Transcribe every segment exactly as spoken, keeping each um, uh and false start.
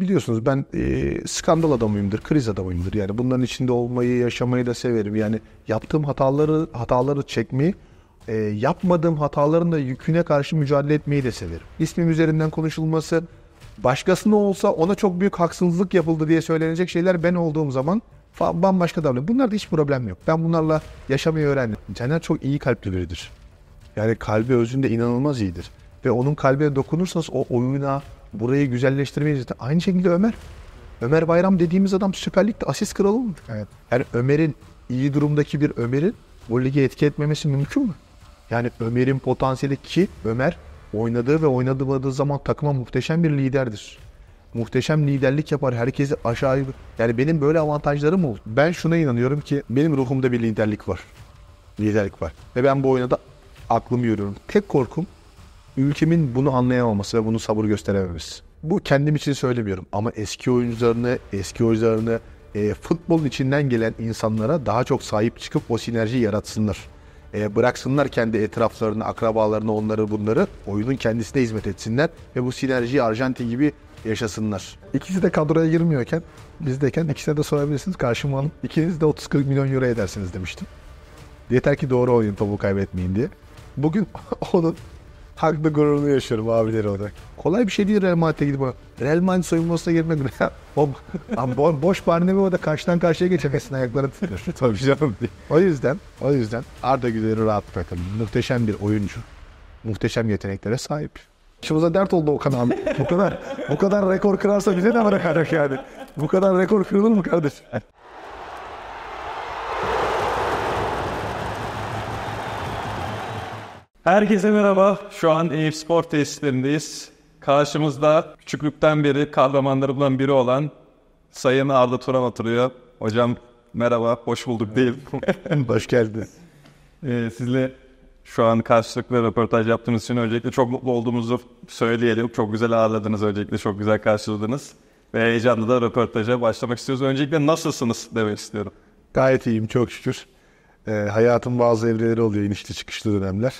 biliyorsunuz ben e, skandal adamıyımdır, kriz adamıyımdır. Yani bunların içinde olmayı, yaşamayı da severim. Yani yaptığım hataları hataları çekmeyi, e, yapmadığım hataların da yüküne karşı mücadele etmeyi de severim. İsmim üzerinden konuşulması, başkasına olsa ona çok büyük haksızlık yapıldı diye söylenecek şeyler ben olduğum zaman bambaşka davranıyor. Bunlarda hiç problem yok. Ben bunlarla yaşamayı öğrendim. Caner çok iyi kalpli biridir. Yani kalbi özünde inanılmaz iyidir. Ve onun kalbine dokunursanız o oyuna, burayı güzelleştirmeyiz. Aynı şekilde Ömer. Ömer Bayram dediğimiz adam Süper Lig'de asist kralı olmuş. Evet. Yani Ömer'in, iyi durumdaki bir Ömer'in bu lige etki etmemesi mümkün mü? Yani Ömer'in potansiyeli, ki Ömer oynadığı ve oynamadığı zaman takıma muhteşem bir liderdir. Muhteşem liderlik yapar. Herkesi aşağıya... Yani benim böyle avantajlarım oldu. Ben şuna inanıyorum ki benim ruhumda bir liderlik var. Liderlik var. Ve ben bu oyuna da aklımı yürüyorum. Tek korkum ülkemin bunu anlayamaması ve bunu sabır gösterememesi. Bu kendim için söylemiyorum ama eski oyuncularını, eski oyuncularını e, futbolun içinden gelen insanlara daha çok sahip çıkıp o sinerjiyi yaratsınlar. E, bıraksınlar kendi etraflarını, akrabalarını, onları bunları. Oyunun kendisine hizmet etsinler ve bu sinerjiyi Arjantin gibi yaşasınlar. İkisi de kadroya girmiyorken, bizdeyken ikisine de sorabilirsiniz. Karşıma alın. İkiniz de otuz kırk milyon euro edersiniz demiştim. Yeter ki doğru oynayın, topu kaybetmeyin diye. Bugün onun haklı gururunu yaşıyorum abileri olarak. Kolay bir şey değil Real Madrid'e gidip Real Madrid soyunmasına girmek. Boş Barneveo'da karşıdan karşıya geçemezsin, ayakları tutuyor. Tabii canım. O yüzden, o yüzden Arda Güler'i rahat bırakın. Muhteşem bir oyuncu. Muhteşem yeteneklere sahip. İşimize dert oldu Okan abi. Bu kadar, bu kadar rekor kırarsa bize ne bırakarak yani? Bu kadar rekor kırılır mı kardeşim? Herkese merhaba. Şu an Eyüpspor tesislerindeyiz. Karşımızda küçüklükten beri kahramanlarımdan biri olan Sayın Arda Turan oturuyor. Hocam merhaba, hoş bulduk değil. Hoş geldiniz. Ee, sizle şu an karşılıklı röportaj yaptığınız için öncelikle çok mutlu olduğumuzu söyleyelim. Çok güzel ağırladınız, öncelikle çok güzel karşıladınız. Ve heyecanla da röportaja başlamak istiyoruz. Öncelikle nasılsınız demek istiyorum. Gayet iyiyim, çok şükür. Ee, hayatın bazı evreleri oluyor, inişli çıkışlı dönemler.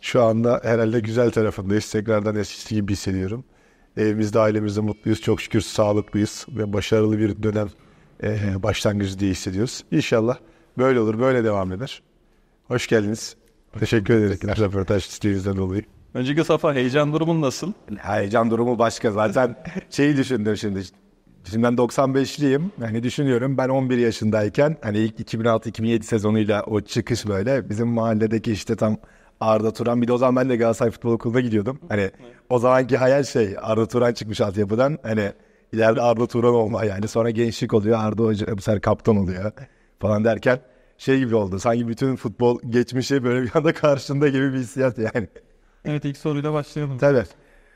Şu anda herhalde güzel tarafındayız. Tekrardan eskisi gibi hissediyorum. Evimizde, ailemizde mutluyuz. Çok şükür sağlıklıyız ve başarılı bir dönem e, başlangıcı diye hissediyoruz. İnşallah böyle olur, böyle devam eder. Hoş geldiniz. Teşekkür ederiz. Röportaj isteğinizden dolayı. Önceki sefer heyecan durumun nasıl? Heyecan durumu başka. Zaten şeyi düşündüm şimdi. Şimdi ben doksan beşliyim. Hani düşünüyorum ben on bir yaşındayken, hani ilk iki bin altı iki bin yedi sezonuyla o çıkış böyle. Bizim mahalledeki işte tam... Arda Turan, bir de o zaman ben de Galatasaray Futbol Okulu'na gidiyordum. Hani o zamanki hayal şey, Arda Turan çıkmış altyapıdan. Hani ileride Arda Turan olma yani. Sonra gençlik oluyor, Arda Hoca bu sefer kaptan oluyor falan derken şey gibi oldu. Sanki bütün futbol geçmişi böyle bir anda karşında gibi bir hissiyat yani. Evet, ilk soruyla başlayalım. Tabii.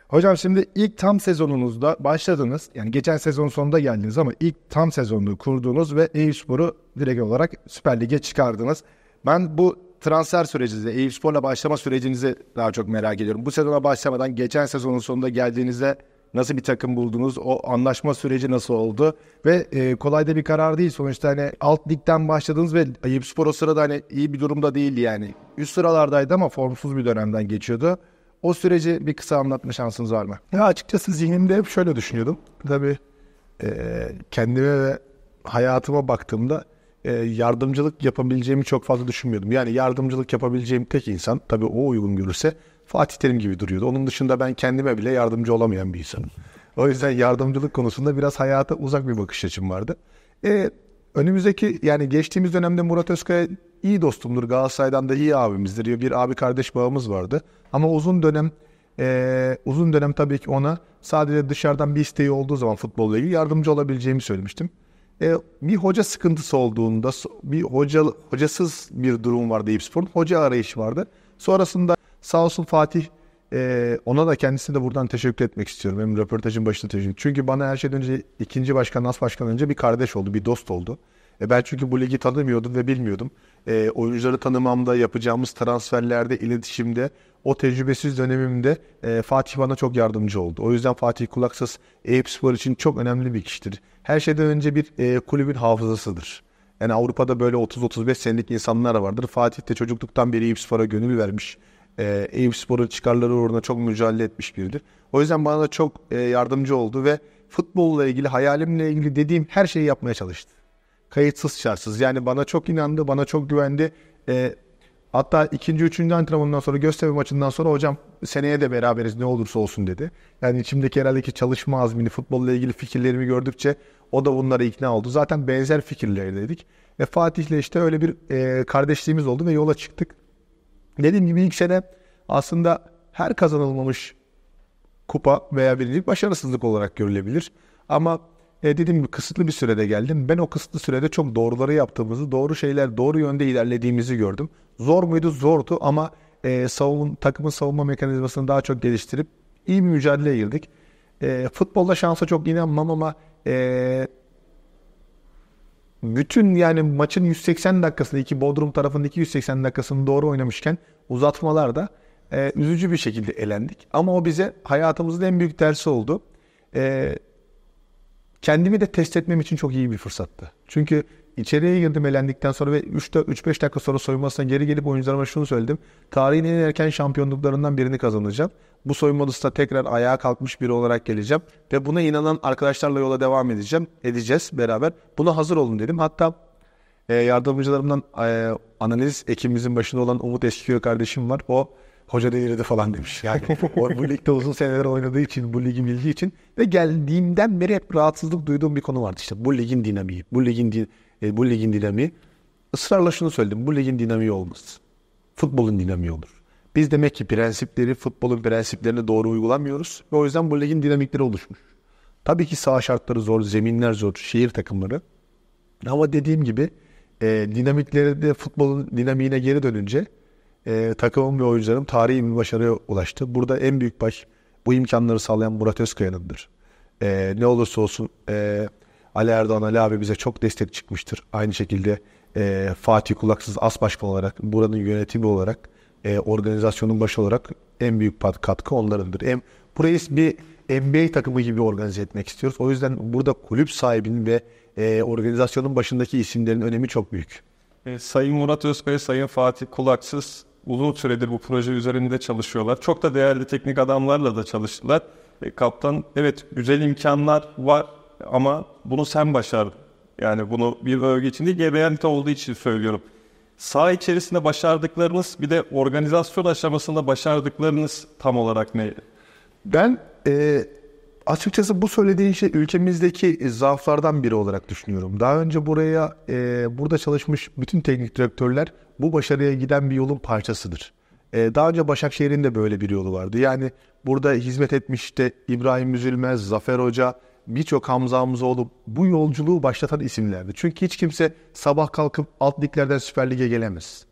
Hocam şimdi ilk tam sezonunuzda başladınız. Yani geçen sezon sonunda geldiniz ama ilk tam sezonunu kurduğunuz ve Eyüpspor'u direkt olarak Süper Lig'e çıkardınız. Ben bu transfer sürecinizi, Eyüpspor'la başlama sürecinizi daha çok merak ediyorum. Bu sezona başlamadan geçen sezonun sonunda geldiğinizde nasıl bir takım buldunuz? O anlaşma süreci nasıl oldu? Ve e, kolay da bir karar değil. Sonuçta hani alt ligden başladınız ve Eyüpspor o sırada hani iyi bir durumda değildi yani. Üst sıralardaydı ama formsuz bir dönemden geçiyordu. O süreci bir kısa anlatma şansınız var mı? Ya açıkçası zihnimde hep şöyle düşünüyordum. Tabii e, kendime ve hayatıma baktığımda yardımcılık yapabileceğimi çok fazla düşünmüyordum. Yani yardımcılık yapabileceğim tek insan, tabii o uygun görürse, Fatih Terim gibi duruyordu. Onun dışında ben kendime bile yardımcı olamayan bir insanım. O yüzden yardımcılık konusunda biraz hayata uzak bir bakış açım vardı. E, önümüzdeki yani geçtiğimiz dönemde Murat Özkaya iyi dostumdur. Galatasaray'dan da iyi abimizdir. Bir abi kardeş bağımız vardı. Ama uzun dönem e, uzun dönem tabii ki ona sadece dışarıdan bir isteği olduğu zaman futbolla ilgili yardımcı olabileceğimi söylemiştim. E, bir hoca sıkıntısı olduğunda, bir hoca, hocasız bir durum vardı Eyüpspor'un. Hoca arayışı vardı. Sonrasında sağ olsun Fatih, e, ona da kendisine de buradan teşekkür etmek istiyorum. Benim röportajın başında teşekkür. Çünkü bana her şeyden önce ikinci başkan, as başkan önce bir kardeş oldu, bir dost oldu. E, ben çünkü bu ligi tanımıyordum ve bilmiyordum. E, oyuncuları tanımamda, yapacağımız transferlerde, iletişimde, o tecrübesiz dönemimde e, Fatih bana çok yardımcı oldu. O yüzden Fatih Kulaksız Eyüpspor için çok önemli bir kişidir. Her şeyden önce bir e, kulübün hafızasıdır. Yani Avrupa'da böyle otuz otuz beş senelik insanlar vardır. Fatih de çocukluktan beri Eyüpspor'a gönül vermiş. E, Eyüpspor'un çıkarları uğruna çok mücadele etmiş biridir. O yüzden bana da çok e, yardımcı oldu ve futbolla ilgili, hayalimle ilgili dediğim her şeyi yapmaya çalıştı. Kayıtsız şartsız. Yani bana çok inandı, bana çok güvendi. E, hatta ikinci, üçüncü antrenmanından sonra, Göztepe maçından sonra hocam seneye de beraberiz ne olursa olsun dedi. Yani içimdeki herhalde ki çalışma azmini, futbolla ilgili fikirlerimi gördükçe o da bunlara ikna oldu. Zaten benzer fikirlerdeydik. Ve Fatih'le işte öyle bir e, kardeşliğimiz oldu ve yola çıktık. Dediğim gibi ilk sene aslında her kazanılmamış kupa veya birlik başarısızlık olarak görülebilir. Ama e, dediğim gibi kısıtlı bir sürede geldim. Ben o kısıtlı sürede çok doğruları yaptığımızı, doğru şeyler, doğru yönde ilerlediğimizi gördüm. Zor muydu? Zordu ama e, savun, takımın savunma mekanizmasını daha çok geliştirip iyi bir mücadeleye girdik. E, futbolda şansa çok inanmam ama e, bütün yani maçın yüz seksen dakikasında, iki Bodrum tarafındaki yüz seksen dakikasını doğru oynamışken uzatmalarda e, üzücü bir şekilde elendik. Ama o bize hayatımızın en büyük dersi oldu. E, kendimi de test etmem için çok iyi bir fırsattı. Çünkü içeriye girdim elendikten sonra ve üç beş dakika sonra soyunmasına geri gelip oyuncularıma şunu söyledim. Tarihin en erken şampiyonluklarından birini kazanacağım. Bu soyunmada tekrar ayağa kalkmış biri olarak geleceğim. Ve buna inanan arkadaşlarla yola devam edeceğim. Edeceğiz beraber. Buna hazır olun dedim. Hatta yardımcılarımdan analiz ekibimizin başında olan Umut Eskiyo kardeşim var. O hoca delirdi falan demiş. Yani o, bu ligde uzun seneler oynadığı için, bu ligi bildiği için ve geldiğimden beri hep rahatsızlık duyduğum bir konu vardı. İşte bu ligin dinamiği, bu ligin din E, bu ligin dinamiği. Israrla şunu söyledim. Bu ligin dinamiği olmaz. Futbolun dinamiği olur. Biz demek ki prensipleri, futbolun prensiplerini doğru uygulamıyoruz. Ve o yüzden bu ligin dinamikleri oluşmuş. Tabii ki saha şartları zor, zeminler zor, şehir takımları. Ama dediğim gibi e, dinamikleri de futbolun dinamiğine geri dönünce e, takımım ve oyuncularım tarihi bir başarıya ulaştı. Burada en büyük baş bu imkanları sağlayan Murat Özkaya'nındır. E, ne olursa olsun... E, Ali Erdoğan, Ali abi bize çok destek çıkmıştır. Aynı şekilde e, Fatih Kulaksız as başkan olarak, buranın yönetimi olarak, e, organizasyonun başı olarak en büyük katkı onlarındır. Hem burayı bir N B A takımı gibi organize etmek istiyoruz. O yüzden burada kulüp sahibinin ve e, organizasyonun başındaki isimlerin önemi çok büyük. E, Sayın Murat Özkaya, Sayın Fatih Kulaksız uzun süredir bu proje üzerinde çalışıyorlar. Çok da değerli teknik adamlarla da çalıştılar. E, kaptan, evet güzel imkanlar var. Ama bunu sen başardın. Yani bunu bir övgü için değil, G B N T olduğu için söylüyorum. Saha içerisinde başardıklarınız, bir de organizasyon aşamasında başardıklarınız tam olarak neydi? Ben e, açıkçası bu söylediğin şey ülkemizdeki zaaflardan biri olarak düşünüyorum. Daha önce buraya, e, burada çalışmış bütün teknik direktörler bu başarıya giden bir yolun parçasıdır. E, daha önce Başakşehir'in de böyle bir yolu vardı. Yani burada hizmet etmiş de İbrahim Üzülmez, Zafer Hoca... Birçok Hamza Hamzoğlu bu yolculuğu başlatan isimlerdi. Çünkü hiç kimse sabah kalkıp alt liglerden Süper Lig'e gelemez.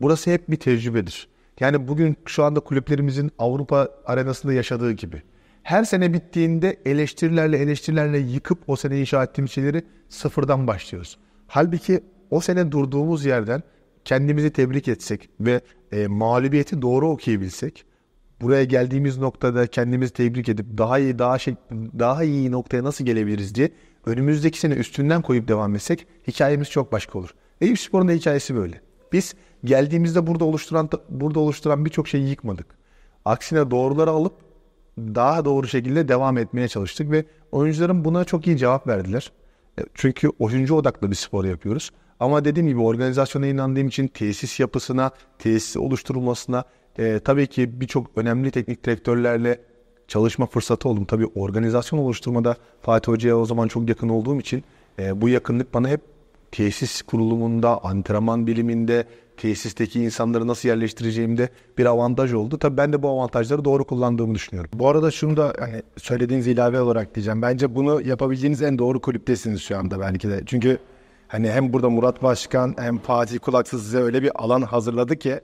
Burası hep bir tecrübedir. Yani bugün şu anda kulüplerimizin Avrupa arenasında yaşadığı gibi. Her sene bittiğinde eleştirilerle eleştirilerle yıkıp o sene inşa ettiğimiz şeyleri sıfırdan başlıyoruz. Halbuki o sene durduğumuz yerden kendimizi tebrik etsek ve e, mağlubiyeti doğru okuyabilsek, buraya geldiğimiz noktada kendimizi tebrik edip daha iyi daha şey daha iyi noktaya nasıl gelebiliriz diye önümüzdeki sene üstünden koyup devam etsek hikayemiz çok başka olur. Eyüpspor'un da hikayesi böyle. Biz geldiğimizde burada oluşturan burada oluşturan birçok şeyi yıkmadık. Aksine doğruları alıp daha doğru şekilde devam etmeye çalıştık ve oyuncuların buna çok iyi cevap verdiler. Çünkü oyuncu odaklı bir spor yapıyoruz. Ama dediğim gibi organizasyona inandığım için tesis yapısına, tesis oluşturulmasına Ee, tabii ki birçok önemli teknik direktörlerle çalışma fırsatı oldum. Tabii organizasyon oluşturmada Fatih Hoca'ya o zaman çok yakın olduğum için e, bu yakınlık bana hep tesis kurulumunda, antrenman biliminde, tesisteki insanları nasıl yerleştireceğimde bir avantaj oldu. Tabii ben de bu avantajları doğru kullandığımı düşünüyorum. Bu arada şunu da hani söylediğiniz ilave olarak diyeceğim. Bence bunu yapabileceğiniz en doğru kulüptesiniz şu anda belki de. Çünkü hani hem burada Murat Başkan hem Fatih Kulaksız size öyle bir alan hazırladı ki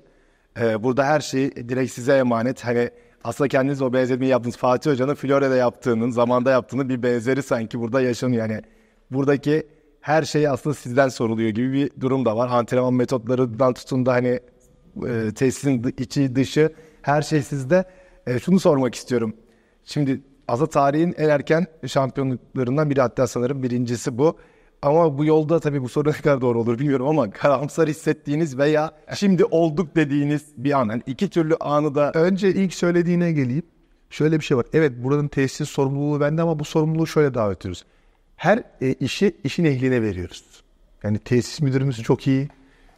burada her şey direkt size emanet. Hani aslında kendiniz o benzetmeyi yaptınız. Fatih Hoca'nın Florya'da yaptığının, zamanda yaptığının bir benzeri sanki burada yaşanıyor. Yani buradaki her şey aslında sizden soruluyor gibi bir durum da var. Antrenman metotlarından tutun da hani e, tesisin içi dışı her şey sizde. E, şunu sormak istiyorum. Şimdi aslında tarihin en erken şampiyonluklarından biri, hatta sanırım birincisi bu. Ama bu yolda tabii bu soru ne kadar doğru olur bilmiyorum ama karamsar hissettiğiniz veya şimdi olduk dediğiniz bir an. Yani iki türlü anı da... Önce ilk söylediğine geleyim. şöyle bir şey var. Evet, buranın tesisin sorumluluğu bende ama bu sorumluluğu şöyle dağıtıyoruz. Her e, işi işin ehline veriyoruz. Yani tesis müdürümüz çok iyi.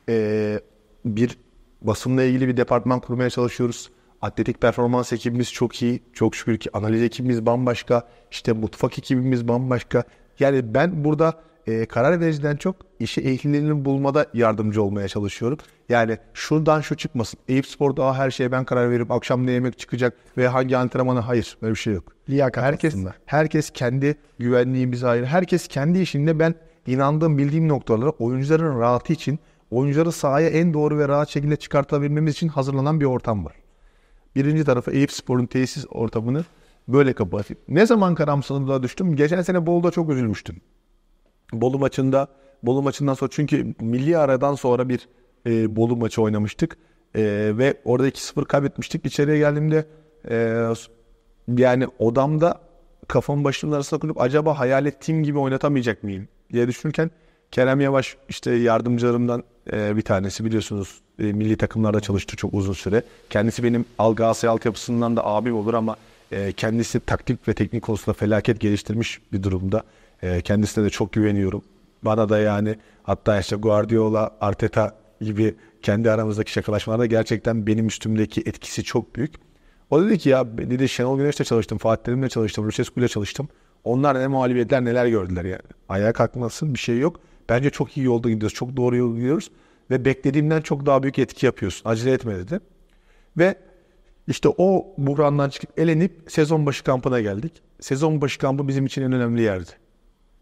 E, bir basınla ilgili bir departman kurmaya çalışıyoruz. Atletik performans ekibimiz çok iyi. Çok şükür ki analiz ekibimiz bambaşka. İşte mutfak ekibimiz bambaşka. Yani ben burada e, karar vericiden çok işi ehlilerini bulmada yardımcı olmaya çalışıyorum. Yani şuradan şu çıkmasın. Eyüpspor'da aa, her şeye ben karar veririm. Akşam ne yemek çıkacak ve hangi antrenmanı? Hayır. Böyle bir şey yok. Liyakat herkes, herkes kendi güvenliğimize ayrı. Herkes kendi işinde ben inandığım, bildiğim noktalara oyuncuların rahatı için, oyuncuları sahaya en doğru ve rahat şekilde çıkartabilmemiz için hazırlanan bir ortam var. Birinci tarafı Eyüpspor'un tesis ortamını böyle kapatayım. Ne zaman karamsarlığa düştüm? Geçen sene Bolu'da çok üzülmüştüm. Bolu maçında, Bolu maçından sonra, çünkü milli aradan sonra bir e, Bolu maçı oynamıştık. E, ve orada iki sıfır kaybetmiştik. İçeriye geldiğimde e, yani odamda kafamın başımın arasına koyup acaba hayal ettiğim gibi oynatamayacak mıyım diye düşünürken Kerem Yavaş, işte yardımcılarımdan bir tanesi, biliyorsunuz milli takımlarda çalıştı çok uzun süre. Kendisi benim Galatasaray altyapısından da abim olur ama kendisi taktik ve teknik konusunda felaket geliştirmiş bir durumda. Kendisine de çok güveniyorum. Bana da yani, hatta işte Guardiola, Arteta gibi kendi aramızdaki şakalaşmalarda gerçekten benim üstümdeki etkisi çok büyük. O dedi ki ya, dedi, Şenol Güneş'le çalıştım, Fatih Terim'le çalıştım, Rosescu'yla çalıştım. Onlar ne mağlubiyetler, neler gördüler yani. Ayağa kalkmasın, bir şey yok. Bence çok iyi yolda gidiyoruz. Çok doğru yolda gidiyoruz. Ve beklediğimden çok daha büyük etki yapıyorsun. Acele etme dedi. Ve işte o buhrandan çıkıp elenip sezon başı kampına geldik. Sezon başı kampı bizim için en önemli yerdi.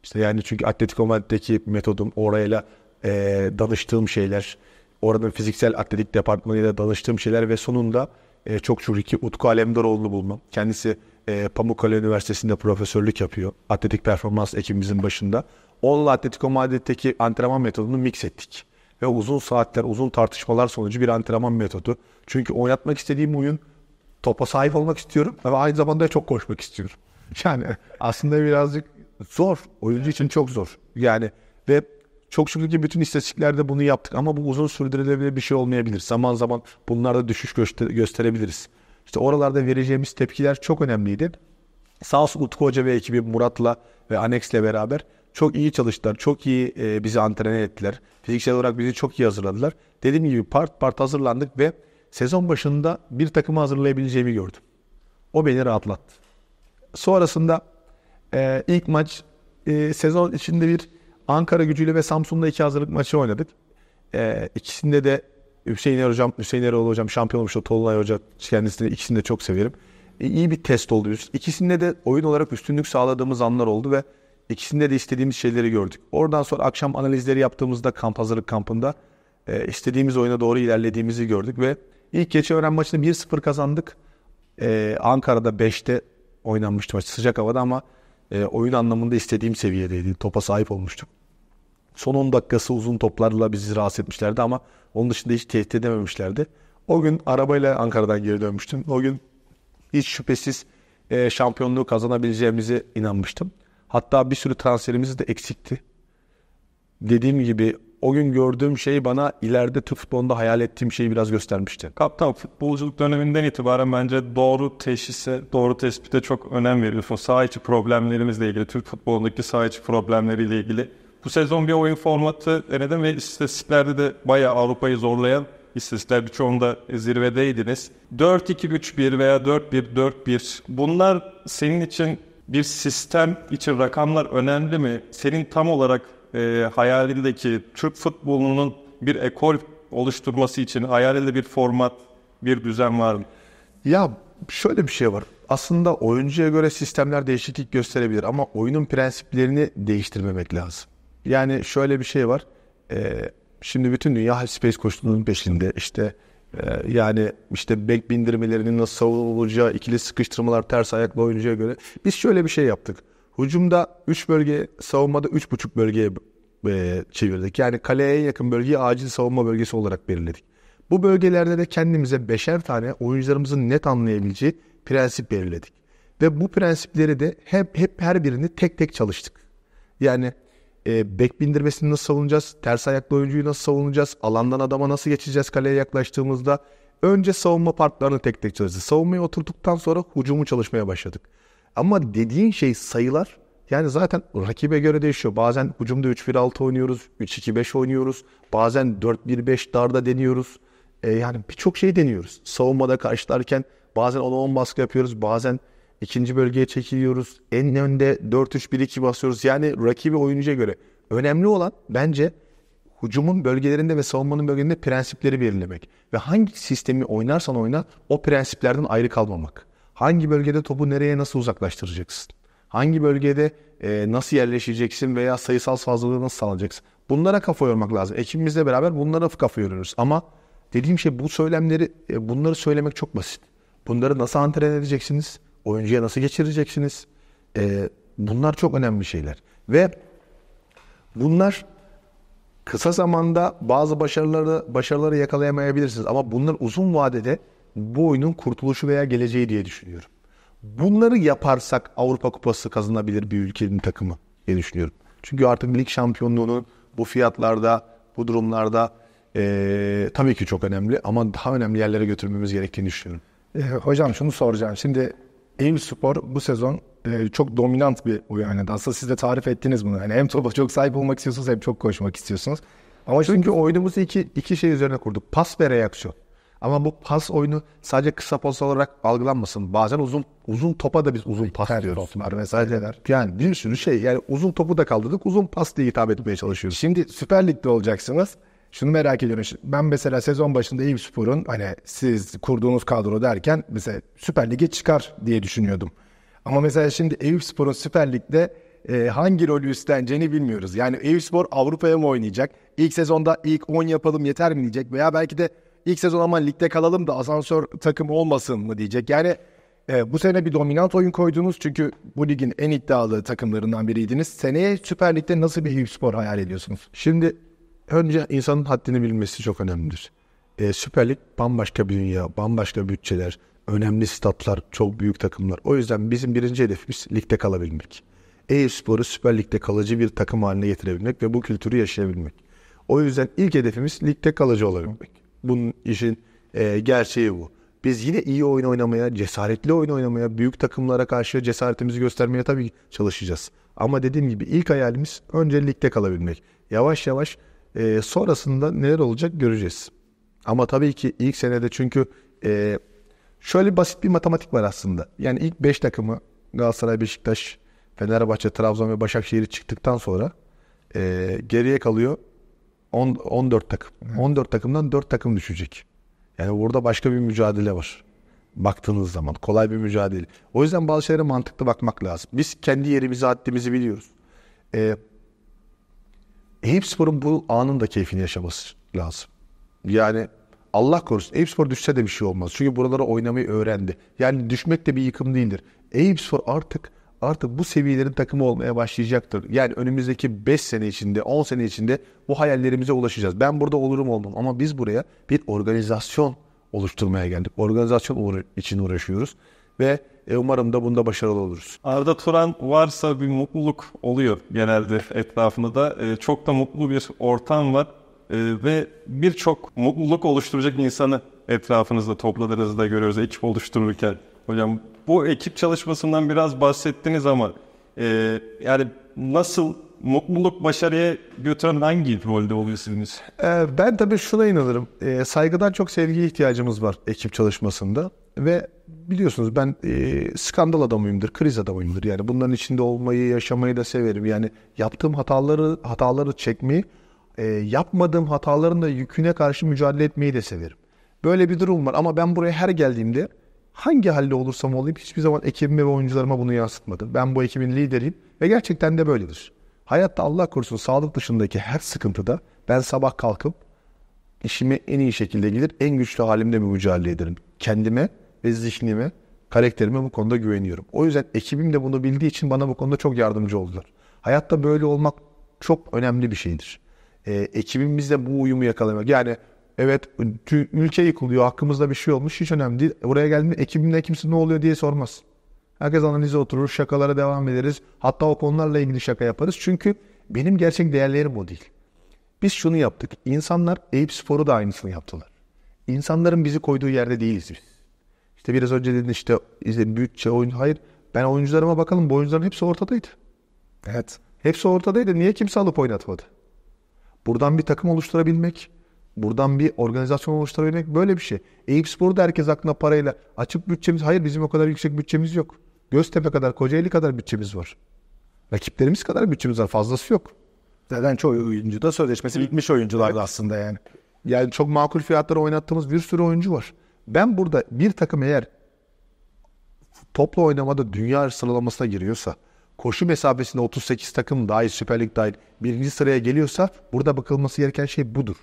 İşte yani çünkü Atletico Madrid'deki metodum, orayla e, danıştığım şeyler, oranın fiziksel atletik departmanıyla danıştığım şeyler ve sonunda e, çok şükür ki Utku Alemdaroğlu'nu bulmam. Kendisi e, Pamukkale Üniversitesi'nde profesörlük yapıyor. Atletik performans ekibimizin başında. Onunla Atletico Madrid'deki antrenman metodunu mix ettik. Ve uzun saatler, uzun tartışmalar sonucu bir antrenman metodu. Çünkü oynatmak istediğim oyun, topa sahip olmak istiyorum ve aynı zamanda çok koşmak istiyorum. Yani aslında birazcık zor. Oyuncu için çok zor. Yani ve çok şükür ki bütün istatistiklerde bunu yaptık ama bu uzun sürdürülebilir bir şey olmayabilir. Zaman zaman bunlarda düşüş göster- gösterebiliriz. İşte oralarda vereceğimiz tepkiler çok önemliydi. Sağ olsun Utku Hoca ve ekibi, Murat'la ve Anex'le beraber çok iyi çalıştılar. Çok iyi e, bizi antrenman ettiler. Fiziksel olarak bizi çok iyi hazırladılar. Dediğim gibi part part hazırlandık ve sezon başında bir takımı hazırlayabileceğimi gördüm. O beni rahatlattı. Sonrasında e, ilk maç e, sezon içinde bir Ankara Gücü'yle ve Samsun'la iki hazırlık maçı oynadık. E, ikisinde de Hüseyin Er Hocam, Hüseyin Eroğlu Hocam şampiyon olmuştu. Tolunay Hoca, kendisini, ikisini de çok severim. E, iyi bir test oldu. İkisinde de oyun olarak üstünlük sağladığımız anlar oldu ve İkisinde de istediğimiz şeyleri gördük. Oradan sonra akşam analizleri yaptığımızda kamp, hazırlık kampında e, istediğimiz oyuna doğru ilerlediğimizi gördük ve ilk Keçiören maçını bir sıfır kazandık. E, Ankara'da beşte oynanmıştı maç, sıcak havada ama e, oyun anlamında istediğim seviyedeydi. Topa sahip olmuştum. Son on dakikası uzun toplarla bizi rahatsız etmişlerdi ama onun dışında hiç tehdit edememişlerdi. O gün arabayla Ankara'dan geri dönmüştüm. O gün hiç şüphesiz e, şampiyonluğu kazanabileceğimize inanmıştım. Hatta bir sürü transferimiz de eksikti. Dediğim gibi o gün gördüğüm şey bana ileride Türk futbolunda hayal ettiğim şeyi biraz göstermişti. Kaptan, futbolculuk döneminden itibaren bence doğru teşhise, doğru tespite çok önem veriyorsun. Saha içi problemlerimizle ilgili, Türk futbolundaki saha içi problemleriyle ilgili. Bu sezon bir oyun formatı denedim ve istatistiklerde de bayağı Avrupa'yı zorlayan istatistikler, birçoğunda zirvedeydiniz. dört iki üç bir veya dört bir dört bir, bunlar senin için... Bir sistem için rakamlar önemli mi? Senin tam olarak e, hayalindeki Türk futbolunun bir ekol oluşturması için hayalinde bir format, bir düzen var mı? Ya şöyle bir şey var. Aslında oyuncuya göre sistemler değişiklik gösterebilir ama oyunun prensiplerini değiştirmemek lazım. Yani şöyle bir şey var. E, şimdi bütün dünya half space koşulunun peşinde. İşte yani işte bek bindirmelerinin nasıl savunulacağı, ikili sıkıştırmalar, ters ayaklı oyuncuya göre. Biz şöyle bir şey yaptık. Hücumda üç bölge, savunmada üç buçuk bölgeye e, çevirdik. Yani kaleye en yakın bölgeyi acil savunma bölgesi olarak belirledik. Bu bölgelerde de kendimize beşer tane oyuncularımızın net anlayabileceği prensip belirledik. Ve bu prensipleri de hep hep her birini tek tek çalıştık. Yani E, bek bindirmesini nasıl savunacağız? Ters ayaklı oyuncuyu nasıl savunacağız? Alandan adama nasıl geçeceğiz kaleye yaklaştığımızda? Önce savunma partlarını tek tek çalıştık. Savunmaya oturduktan sonra hücumu çalışmaya başladık. Ama dediğin şey sayılar. Yani zaten rakibe göre değişiyor. Bazen hücumda üç bir altı oynuyoruz, üç iki beş oynuyoruz. Bazen dört bir beş darda deniyoruz. E yani birçok şey deniyoruz. Savunmada karşılarken bazen on on baskı yapıyoruz. Bazen ikinci bölgeye çekiliyoruz. En önde dört üç bir iki basıyoruz. Yani rakibi oyuncuya göre. Önemli olan bence hücumun bölgelerinde ve savunmanın bölgelerinde prensipleri belirlemek. Ve hangi sistemi oynarsan oyna o prensiplerden ayrı kalmamak. Hangi bölgede topu nereye nasıl uzaklaştıracaksın? Hangi bölgede e, nasıl yerleşeceksin veya sayısal fazlalığı nasıl sağlayacaksın? Bunlara kafa yormak lazım. Ekibimizle beraber bunlara kafa yoruyoruz. Ama dediğim şey bu söylemleri, e, bunları söylemek çok basit. Bunları nasıl antren edeceksiniz? Oyuncuya nasıl geçireceksiniz? E, bunlar çok önemli şeyler. Ve bunlar kısa zamanda bazı başarıları, başarıları yakalayamayabilirsiniz. Ama bunlar uzun vadede bu oyunun kurtuluşu veya geleceği diye düşünüyorum. Bunları yaparsak Avrupa Kupası kazanabilir bir ülkenin takımı diye düşünüyorum. Çünkü artık lig şampiyonluğunun bu fiyatlarda, bu durumlarda e, tabii ki çok önemli ama daha önemli yerlere götürmemiz gerektiğini düşünüyorum. E, hocam şunu soracağım. Şimdi Eyüpspor bu sezon e, çok dominant bir oyun oynadı. Aslında siz de tarif ettiniz bunu. Yani hem topa çok sahip olmak istiyorsunuz hem çok koşmak istiyorsunuz. Ama çünkü şimdi oyunumuzu iki, iki şey üzerine kurduk. Pas ve reaksiyon. Ama bu pas oyunu sadece kısa pas olarak algılanmasın. Bazen uzun uzun topa da biz uzun pas diyoruz. Mesajlar. Yani bir sürü şey. Yani uzun topu da kaldırdık. Uzun pas diye hitap etmeye çalışıyoruz. Şimdi Süper Lig'de olacaksınız. Şunu merak ediyorum. Ben mesela sezon başında Eyüpspor'un hani siz kurduğunuz kadro derken mesela Süper Lig'e çıkar diye düşünüyordum. Ama mesela şimdi Eyüpspor'un Süper Lig'de e, hangi rolü üstleneceğini bilmiyoruz. Yani Eyüpspor Avrupa'ya mı oynayacak? İlk sezonda ilk on yapalım yeter mi diyecek? Veya belki de İlk sezon aman ligde kalalım da asansör takımı olmasın mı diyecek. Yani e, bu sene bir dominant oyun koydunuz. Çünkü bu ligin en iddialı takımlarından biriydiniz. Seneye Süper Lig'de nasıl bir Eyüpspor hayal ediyorsunuz? Şimdi önce insanın haddini bilmesi çok önemlidir. E, Süper Lig bambaşka bir dünya, bambaşka bütçeler, önemli statlar, çok büyük takımlar. O yüzden bizim birinci hedefimiz ligde kalabilmek. Eyüpspor'u Süper Lig'de kalıcı bir takım haline getirebilmek ve bu kültürü yaşayabilmek. O yüzden ilk hedefimiz ligde kalıcı olabilmek. Bunun işin e, gerçeği bu. Biz yine iyi oyun oynamaya, cesaretli oyun oynamaya, büyük takımlara karşı cesaretimizi göstermeye tabii çalışacağız. Ama dediğim gibi ilk hayalimiz önce ligde kalabilmek. Yavaş yavaş e, sonrasında neler olacak göreceğiz. Ama tabii ki ilk senede çünkü e, şöyle basit bir matematik var aslında. Yani ilk beş takımı Galatasaray, Beşiktaş, Fenerbahçe, Trabzon ve Başakşehir'i çıktıktan sonra e, geriye kalıyor on dört takım. on dört takımdan dört takım düşecek. Yani burada başka bir mücadele var. Baktığınız zaman kolay bir mücadele. O yüzden bazı şeylere mantıklı bakmak lazım. Biz kendi yerimizi, haddimizi biliyoruz. Ee, Eyüpspor'un bu anın da keyfini yaşaması lazım. Yani Allah korusun Eyüpspor düşse de bir şey olmaz. Çünkü buralara oynamayı öğrendi. Yani düşmek de bir yıkım değildir. Eyüpspor artık Artık bu seviyelerin takımı olmaya başlayacaktır. Yani önümüzdeki beş sene içinde, on sene içinde bu hayallerimize ulaşacağız. Ben burada olurum olmam ama biz buraya bir organizasyon oluşturmaya geldik. Organizasyon uğra- için uğraşıyoruz ve e, umarım da bunda başarılı oluruz. Arda Turan varsa bir mutluluk oluyor genelde etrafında da. E, çok da mutlu bir ortam var e, ve birçok mutluluk oluşturacak insanı etrafınızda topladığınızda görüyoruz ekip oluştururken. Hocam bu ekip çalışmasından biraz bahsettiniz ama e, yani nasıl mutluluk başarıya götüren hangi rolde oluyorsunuz? Ee, ben tabii şuna inanırım. E, saygıdan çok sevgiye ihtiyacımız var ekip çalışmasında. Ve biliyorsunuz ben e, skandal adamıyımdır, kriz adamıyımdır. Yani bunların içinde olmayı, yaşamayı da severim. Yani yaptığım hataları hataları çekmeyi, e, yapmadığım hataların da yüküne karşı mücadele etmeyi de severim. Böyle bir durum var ama ben buraya her geldiğimde hangi halde olursam olayım hiçbir zaman ekibime ve oyuncularıma bunu yansıtmadım. Ben bu ekibin lideriyim ve gerçekten de böyledir. Hayatta Allah korusun sağlık dışındaki her sıkıntıda ben sabah kalkıp işime en iyi şekilde gelir, en güçlü halimde bir mücadele ederim. Kendime ve zihnime, karakterime bu konuda güveniyorum. O yüzden ekibim de bunu bildiği için bana bu konuda çok yardımcı oldular. Hayatta böyle olmak çok önemli bir şeydir. Ee, ekibimizle bu uyumu yakalamak. Yani evet ülke yıkılıyor, hakkımızda bir şey olmuş, hiç önemli değil. Oraya geldiğimde ekibimde kimse ne oluyor diye sormaz. Herkes analize oturur, şakalara devam ederiz. Hatta o konularla ilgili şaka yaparız. Çünkü benim gerçek değerlerim o değil. Biz şunu yaptık. İnsanlar Eyüpspor'u da aynısını yaptılar. İnsanların bizi koyduğu yerde değiliz biz. İşte biraz önce dedin işte, işte bütçe, oyun. Hayır. Ben oyuncularıma bakalım. Bu oyuncuların hepsi ortadaydı. Evet. Hepsi ortadaydı. Niye kimse alıp oynatmadı? Buradan bir takım oluşturabilmek, buradan bir organizasyon oluşturabilmek böyle bir şey. Eyüpspor'da herkes aklına parayla açıp bütçemiz. Hayır, bizim o kadar yüksek bütçemiz yok. Göztepe kadar, Kocaeli kadar bütçemiz var. Rakiplerimiz kadar bütçemiz var. Fazlası yok. Zaten çoğu oyuncu da sözleşmesi bitmiş oyuncular da evet. Aslında yani. Yani çok makul fiyatlara oynattığımız bir sürü oyuncu var. Ben burada bir takım eğer toplu oynamada dünya sıralamasına giriyorsa, koşu mesafesinde otuz sekiz takım dahil, Süper Lig dahil birinci sıraya geliyorsa burada bakılması gereken şey budur.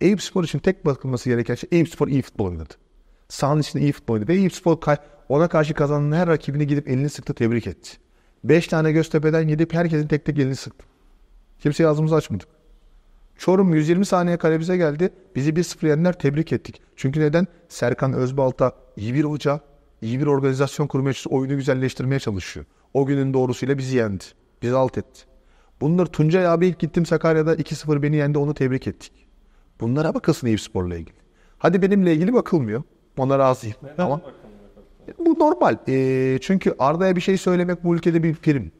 Eyüpspor için tek bakılması gereken şey, Eyüpspor iyi futbol oynadı. Sahanın içinde iyi futbol oynadı. Ve Eyüpspor ona karşı kazanan her rakibine gidip elini sıktı, tebrik etti. beş tane Göztepe'den gidip herkesin tek tek elini sıktı. Kimseye ağzımızı açmadık. Çorum yüz yirmi saniye kalemize geldi. Bizi bir sıfır yenenler tebrik ettik. Çünkü neden? Serkan Özbalta iyi bir hoca, iyi bir organizasyon kurmaya çalışıyor. Oyunu güzelleştirmeye çalışıyor. O günün doğrusuyla bizi yendi. Bizi alt etti. Bunlar Tuncay abi ilk gittim Sakarya'da iki sıfır beni yendi, onu tebrik ettik. Bunlara bakılsın Eyüpspor'la ilgili. Hadi benimle ilgili bakılmıyor. Ona razıyım. Ama bu normal. Ee, çünkü Arda'ya bir şey söylemek bu ülkede bir prim.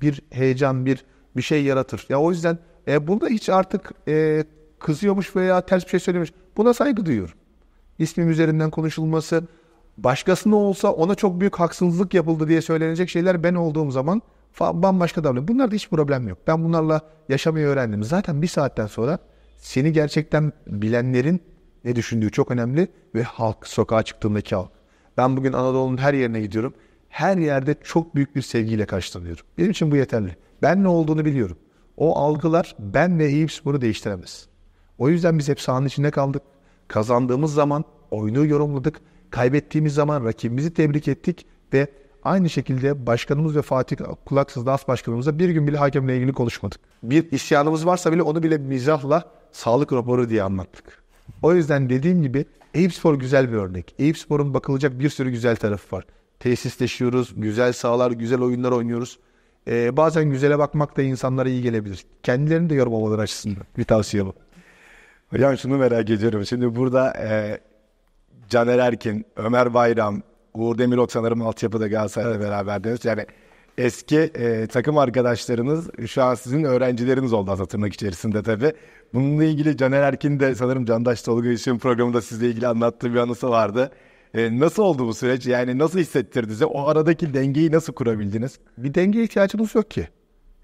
Bir heyecan, bir bir şey yaratır. Ya o yüzden e, burada hiç artık e, kızıyormuş veya ters bir şey söylemiş. Buna saygı duyuyorum. İsmim üzerinden konuşulması, başkasına olsa ona çok büyük haksızlık yapıldı diye söylenecek şeyler ben olduğum zaman bambaşka davranıyor. Bunlarda hiç problem yok. Ben bunlarla yaşamayı öğrendim. Zaten bir saatten sonra seni gerçekten bilenlerin ne düşündüğü çok önemli ve halk, sokağa çıktığındaki halk. Ben bugün Anadolu'nun her yerine gidiyorum. Her yerde çok büyük bir sevgiyle karşılanıyorum. Benim için bu yeterli. Ben ne olduğunu biliyorum. O algılar ben ve Eyüpspor'u değiştiremez. O yüzden biz hep sahanın içinde kaldık. Kazandığımız zaman oyunu yorumladık. Kaybettiğimiz zaman rakibimizi tebrik ettik ve aynı şekilde başkanımız ve Fatih Kulaksız da as başkanımızla bir gün bile hakemle ilgili konuşmadık. Bir isyanımız varsa bile onu bile mizahla sağlık raporu diye anlattık. O yüzden dediğim gibi Eyüpspor güzel bir örnek. Eyüpspor'un bakılacak bir sürü güzel tarafı var. Tesisleşiyoruz, güzel sahalar, güzel oyunlar oynuyoruz. Ee, bazen güzele bakmak da insanlara iyi gelebilir. Kendilerini de yormamaları açısından bir tavsiye bu. Hocam şunu merak ediyorum. Şimdi burada e, Caner Erkin, Ömer Bayram, Uğur Demirok sanırım altyapıda Galatasaray'la evet. Beraberdiniz. Yani eski e, takım arkadaşlarınız şu an sizin öğrencileriniz oldu aslında tırnak içerisinde tabii. Bununla ilgili Caner Erkin de sanırım Candaş Tolga İş'in programında sizle ilgili anlattığı bir anısı vardı. E, nasıl oldu bu süreç? Yani nasıl hissettirdi size? O aradaki dengeyi nasıl kurabildiniz? Bir dengeye ihtiyacımız yok ki.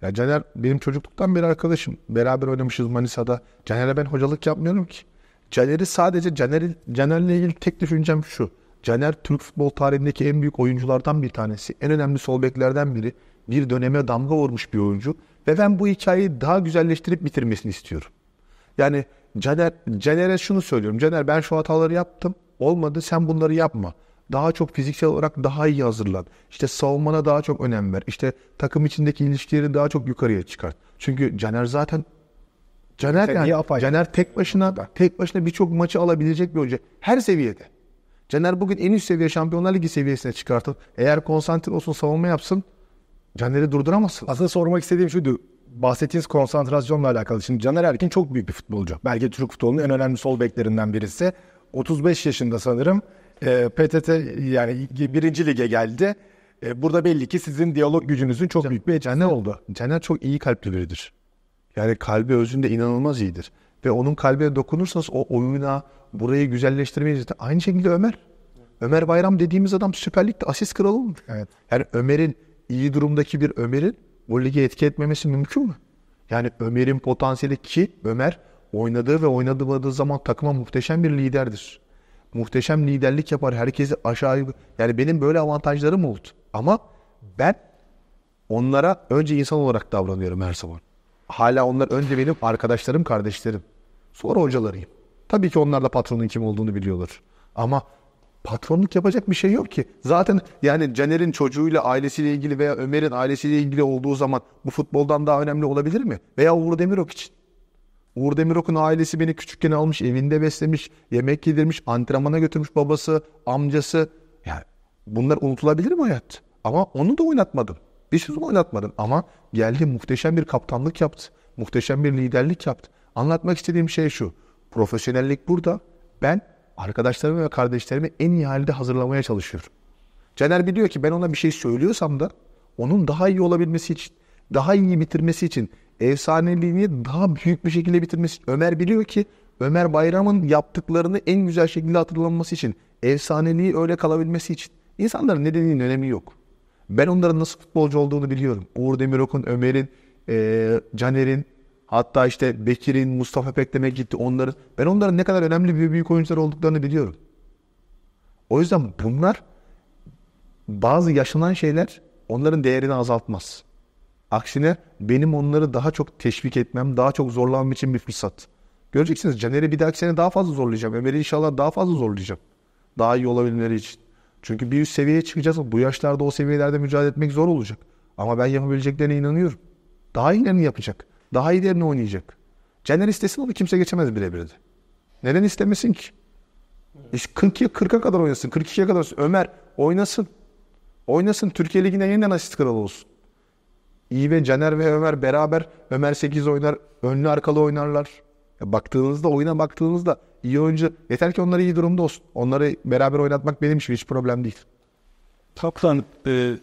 Ya Caner benim çocukluktan beri arkadaşım. Beraber oynamışız Manisa'da. Caner'e ben hocalık yapmıyorum ki. Caner'i sadece Caner'in Caner'le ilgili tek düşüncem şu. Caner Türk futbol tarihindeki en büyük oyunculardan bir tanesi. En önemli sol beklerden biri. Bir döneme damga vurmuş bir oyuncu. Ve ben bu hikayeyi daha güzelleştirip bitirmesini istiyorum. Yani Caner, Caner'e şunu söylüyorum. Caner ben şu hataları yaptım. Olmadı, sen bunları yapma. Daha çok fiziksel olarak daha iyi hazırlan. İşte savunmana daha çok önem ver. İşte takım içindeki ilişkileri daha çok yukarıya çıkart. Çünkü Caner zaten Caner yani, Caner tek başına tek başına birçok maçı alabilecek bir oyuncu. Her seviyede. Caner bugün en üst seviye Şampiyonlar Ligi seviyesine çıkartın. Eğer konsantre olsun, savunma yapsın, Caner'i durduramazsın. Aslında sormak istediğim şuydu. Bahsettiğiniz konsantrasyonla alakalı. Şimdi Caner Erkin çok büyük bir futbolcu. Belki Türk futbolunun en önemli sol beklerinden birisi. otuz beş yaşında sanırım e, P T T yani birinci lige geldi. E, burada belli ki sizin diyalog gücünüzün çok Can, büyük bir etkisi oldu. Caner çok iyi kalpli biridir. Yani kalbi özünde inanılmaz iyidir. Ve onun kalbine dokunursanız o oyuna, burayı güzelleştirmeyiz. Aynı şekilde Ömer. Ömer Bayram dediğimiz adam Süper Lig'de asist kralı olmuş. Evet. Yani Ömer'in, iyi durumdaki bir Ömer'in bu lige etki etmemesi mümkün mü? Yani Ömer'in potansiyeli ki Ömer... Oynadığı ve oynamadığı zaman takıma muhteşem bir liderdir. Muhteşem liderlik yapar. Herkesi aşağı... Yani benim böyle avantajlarım oldu. Ama ben onlara önce insan olarak davranıyorum her zaman. Hala onlar önce benim arkadaşlarım, kardeşlerim. Sonra hocalarıyım. Tabii ki onlar da patronun kim olduğunu biliyorlar. Ama patronluk yapacak bir şey yok ki. Zaten yani Caner'in çocuğuyla, ailesiyle ilgili veya Ömer'in ailesiyle ilgili olduğu zaman bu futboldan daha önemli olabilir mi? Veya Uğur Demirok için. Uğur Demirok'un ailesi beni küçükken almış, evinde beslemiş, yemek yedirmiş, antrenmana götürmüş babası, amcası. Yani bunlar unutulabilir mi hayat? Ama onu da oynatmadım. Bir sürü oynatmadım ama geldi muhteşem bir kaptanlık yaptı. Muhteşem bir liderlik yaptı. Anlatmak istediğim şey şu. Profesyonellik burada. Ben arkadaşlarımı ve kardeşlerimi en iyi halde hazırlamaya çalışıyorum. Caner biliyor ki ben ona bir şey söylüyorsam da onun daha iyi olabilmesi için, daha iyi bitirmesi için, efsaneliğini daha büyük bir şekilde bitirmesi için. Ömer biliyor ki Ömer Bayram'ın yaptıklarını en güzel şekilde hatırlanması için, efsaneliği öyle kalabilmesi için. İnsanların nedeninin önemi yok. Ben onların nasıl futbolcu olduğunu biliyorum. Uğur Demirok'un, Ömer'in, ee, Caner'in, hatta işte Bekir'in, Mustafa Pekdem'e gitti onların. Ben onların ne kadar önemli ve büyük oyuncular olduklarını biliyorum. O yüzden bunlar, bazı yaşanan şeyler onların değerini azaltmaz. Aksine benim onları daha çok teşvik etmem, daha çok zorlamam için bir fırsat. Göreceksiniz, Caner'i bir dahaki sene daha fazla zorlayacağım. Ömer'i inşallah daha fazla zorlayacağım. Daha iyi olabilmeleri için. Çünkü bir üst seviyeye çıkacağız. Bu yaşlarda o seviyelerde mücadele etmek zor olacak. Ama ben yapabileceklerine inanıyorum. Daha iyilerini yapacak. Daha iyilerini oynayacak. Caner istesin, onu kimse geçemez birebir de. Neden istemesin ki? kırka kadar oynasın, kırk ikiye kadar oynasın. Ömer oynasın. Oynasın. Türkiye Ligi'ne yeniden asist kralı olsun. İyi ve Caner ve Ömer beraber. Ömer sekiz oynar. Önlü arkalı oynarlar. Ya baktığınızda, oyuna baktığınızda iyi oyuncu. Yeter ki onlar iyi durumda olsun. Onları beraber oynatmak benim için hiç problem değil. Kaptan, e,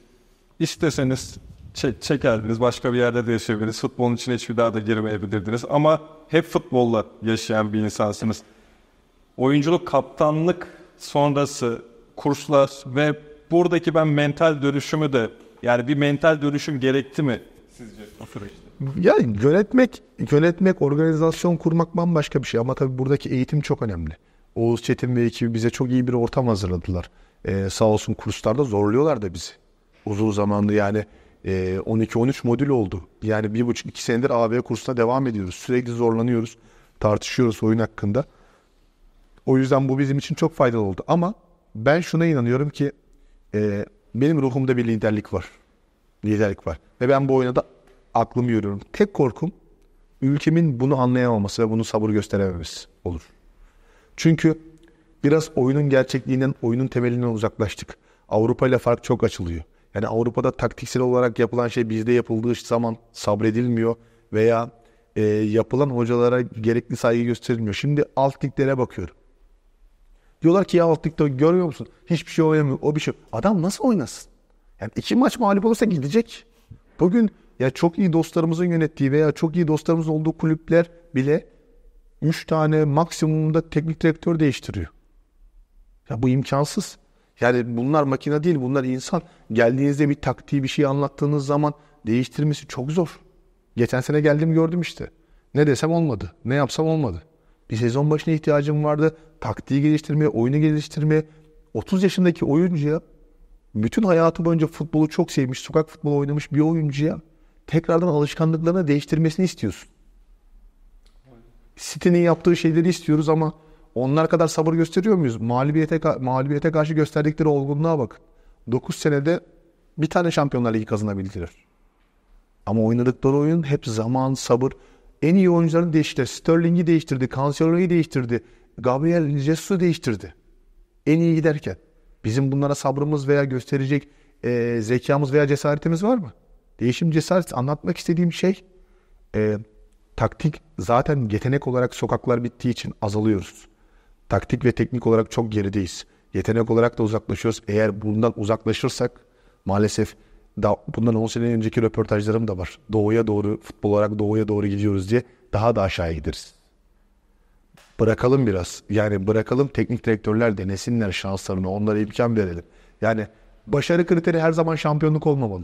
isteseniz çek, çekerdiniz. Başka bir yerde de yaşayabilirdiniz. Futbolun içine hiçbir daha da girmeyebilirdiniz. Ama hep futbolla yaşayan bir insansınız. Oyunculuk, kaptanlık sonrası kurslar ve buradaki ben mental dönüşümü de, yani bir mental dönüşüm gerekti mi sizce? Ya yönetmek, yönetmek, organizasyon kurmak bambaşka bir şey ama tabii buradaki eğitim çok önemli. Oğuz Çetin ve ekibi bize çok iyi bir ortam hazırladılar. Ee, sağ olsun kurslarda zorluyorlar da bizi. Uzun zamanlı, yani e, on iki on üç modül oldu. Yani bir buçuk iki senedir A B kursuna devam ediyoruz. Sürekli zorlanıyoruz, tartışıyoruz oyun hakkında. O yüzden bu bizim için çok faydalı oldu ama ben şuna inanıyorum ki e, benim ruhumda bir liderlik var. Liderlik var ve ben bu oyuna da aklımı yürüyorum. Tek korkum ülkemin bunu anlayamaması ve bunu sabır gösterememesi olur. Çünkü biraz oyunun gerçekliğinden, oyunun temelinden uzaklaştık. Avrupa ile fark çok açılıyor. Yani Avrupa'da taktiksel olarak yapılan şey bizde yapıldığı zaman sabredilmiyor veya e, yapılan hocalara gerekli saygı gösterilmiyor. Şimdi alt liglere bakıyorum. Diyorlar ki ya alt ligde görmüyor musun? Hiçbir şey oynamıyor. O bir şey. Adam nasıl oynasın? Yani iki maç mağlup olursa gidecek. Bugün ya çok iyi dostlarımızın yönettiği veya çok iyi dostlarımızın olduğu kulüpler bile üç tane maksimumda teknik direktör değiştiriyor. Ya bu imkansız. Yani bunlar makine değil, bunlar insan. Geldiğinizde bir taktiği, bir şey anlattığınız zaman değiştirmesi çok zor. Geçen sene geldim, gördüm işte. Ne desem olmadı, ne yapsam olmadı. Bir sezon başına ihtiyacım vardı. Taktiği geliştirmeye, oyunu geliştirmeye. otuz yaşındaki oyuncuya, bütün hayatı boyunca futbolu çok sevmiş, sokak futbolu oynamış bir oyuncuya tekrardan alışkanlıklarını değiştirmesini istiyorsun. City'nin yaptığı şeyleri istiyoruz ama onlar kadar sabır gösteriyor muyuz? Mağlubiyete, mağlubiyete karşı gösterdikleri olgunluğa bakın. dokuz senede bir tane Şampiyonlar Ligi kazanabildiler. Ama oynadıkları oyun hep zaman, sabır. En iyi oyuncularını değiştirdi. Sterling'i değiştirdi, Cancelo'yu değiştirdi, Gabriel Jesus'u değiştirdi. En iyi giderken. Bizim bunlara sabrımız veya gösterecek e, zekamız veya cesaretimiz var mı? Değişim cesaret. Anlatmak istediğim şey e, taktik zaten yetenek olarak sokaklar bittiği için azalıyoruz. Taktik ve teknik olarak çok gerideyiz. Yetenek olarak da uzaklaşıyoruz. Eğer bundan uzaklaşırsak maalesef daha bundan on sene önceki röportajlarım da var. Doğuya doğru, futbol olarak doğuya doğru gidiyoruz diye daha da aşağıya gideriz. Bırakalım biraz. Yani bırakalım, teknik direktörler denesinler şanslarını. Onlara imkan verelim. Yani başarı kriteri her zaman şampiyonluk olmamalı.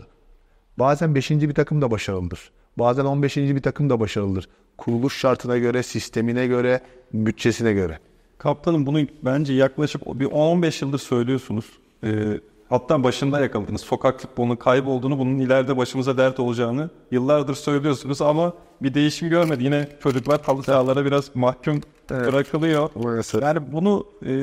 Bazen beşinci bir takım da başarılıdır. Bazen on beşinci bir takım da başarılıdır. Kuruluş şartına göre, sistemine göre, bütçesine göre. Kaptanım, bunu bence yaklaşık bir on beş yıldır söylüyorsunuz. Ee, hatta başında yakaladınız. Sokak futbolunun kaybolduğunu, bunun ileride başımıza dert olacağını yıllardır söylüyorsunuz ama bir değişim görmedi. Yine çocuklar halı sahalara biraz mahkum bırakılıyor. Evet. Yani bunu e,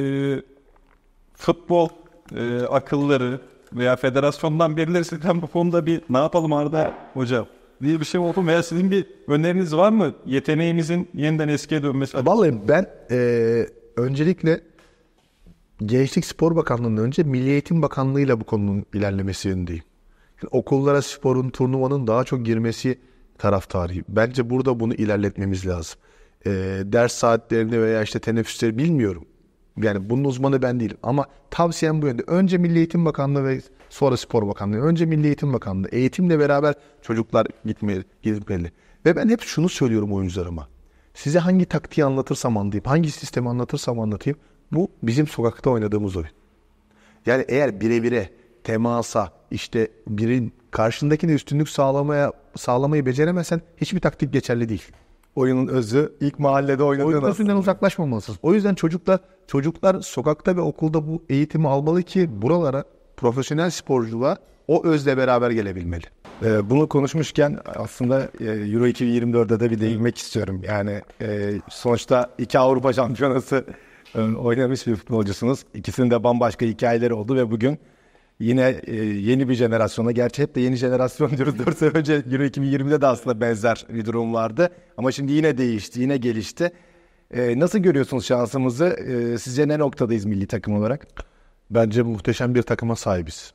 futbol e, akılları veya federasyondan birileri sizden bu konuda bir ne yapalım Arda hocam diye bir şey oldu mu? Veya sizin bir öneriniz var mı? Yeteneğimizin yeniden eskiye dönmesi. Vallahi ben e, öncelikle Gençlik Spor Bakanlığı'ndan önce Milli Eğitim Bakanlığı'yla bu konunun ilerlemesi yönündeyim. Yani okullara sporun, turnuvanın daha çok girmesi taraftarıyım. Bence burada bunu ilerletmemiz lazım. E, ders saatlerini veya işte teneffüsleri bilmiyorum. Yani bunun uzmanı ben değilim. Ama tavsiyem bu yönde. Önce Milli Eğitim Bakanlığı ve sonra Spor Bakanlığı. Önce Milli Eğitim Bakanlığı. Eğitimle beraber çocuklar gitmeli. gitmeli. Ve ben hep şunu söylüyorum oyuncularıma. Size hangi taktiği anlatırsam anlayayım, hangi sistemi anlatırsam anlatayım. Bu bizim sokakta oynadığımız oyun. Yani eğer birebire, temasa, işte birin karşındakine üstünlük sağlamaya sağlamayı beceremezsen hiçbir taktik geçerli değil. Oyunun özü ilk mahallede oynadığın aslında. Oyun özünden uzaklaşmamalısınız. O yüzden çocuklar çocuklar sokakta ve okulda bu eğitimi almalı ki buralara profesyonel sporculuğa o özle beraber gelebilmeli. Ee, bunu konuşmuşken aslında Euro iki bin yirmi dört'e de bir değinmek istiyorum. Yani e, sonuçta iki Avrupa Şampiyonası e, oynamış bir futbolcusunuz. İkisinin de bambaşka hikayeleri oldu ve bugün yine e, yeni bir jenerasyona, gerçi hep de yeni jenerasyon diyoruz. dört sene önce Euro iki bin yirmi'de de aslında benzer bir durum vardı. Ama şimdi yine değişti, yine gelişti. E, nasıl görüyorsunuz şansımızı? E, sizce ne noktadayız milli takım olarak? Bence muhteşem bir takıma sahibiz.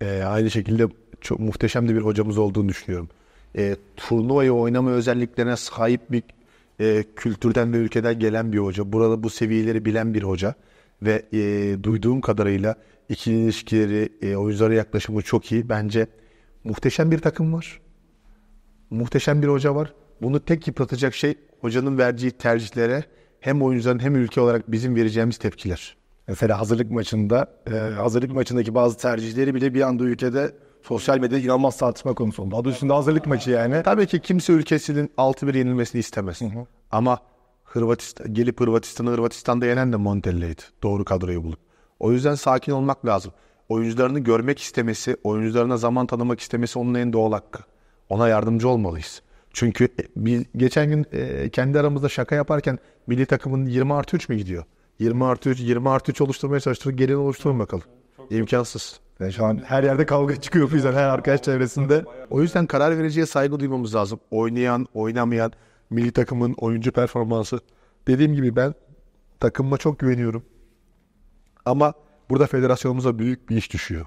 E, aynı şekilde çok muhteşem de bir hocamız olduğunu düşünüyorum. E, turnuvayı oynama özelliklerine sahip bir e, kültürden ve ülkeden gelen bir hoca. Burada bu seviyeleri bilen bir hoca. Ve e, duyduğum kadarıyla ikili ilişkileri, e, oyunculara yaklaşımı çok iyi. Bence muhteşem bir takım var. Muhteşem bir hoca var. Bunu tek yıpratacak şey hocanın vereceği tercihlere hem oyuncuların hem ülke olarak bizim vereceğimiz tepkiler. Mesela hazırlık maçında, e, hazırlık maçındaki bazı tercihleri bile bir anda ülkede sosyal medyada inanılmaz tartışma konusu oldu. Adı üstünde hazırlık maçı yani. Tabii ki kimse ülkesinin altı bir yenilmesini istemez. Hı hı. Ama Hırvatistan, gelip Hırvatistan'ı Hırvatistan'da yenen de Montella'ydı. Doğru kadroyu bulup. O yüzden sakin olmak lazım. Oyuncularını görmek istemesi, oyuncularına zaman tanımak istemesi onun en doğal hakkı. Ona yardımcı olmalıyız. Çünkü biz geçen gün kendi aramızda şaka yaparken milli takımın yirmi artı üç mü gidiyor? yirmi artı üç, yirmi artı üç oluşturmaya çalıştık. Gelin oluşturun bakalım. İmkansız. Yani şu an her yerde kavga çıkıyor. O yüzden her arkadaş çevresinde. O yüzden karar vericiye saygı duymamız lazım. Oynayan, oynamayan, milli takımın oyuncu performansı. Dediğim gibi ben takımıma çok güveniyorum. Ama burada federasyonumuza büyük bir iş düşüyor.